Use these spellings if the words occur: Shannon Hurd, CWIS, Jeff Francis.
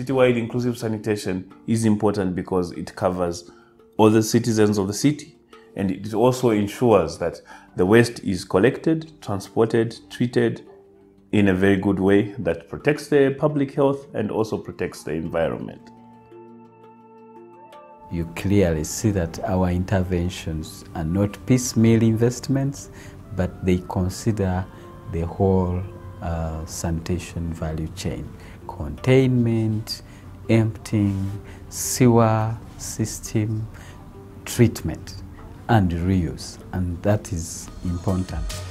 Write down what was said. Citywide inclusive sanitation is important because it covers all the citizens of the city, and it also ensures that the waste is collected, transported, treated in a very good way that protects the public health and also protects the environment. You clearly see that our interventions are not piecemeal investments, but they consider the whole sanitation value chain. Containment, emptying, sewer system, treatment and reuse, and that is important.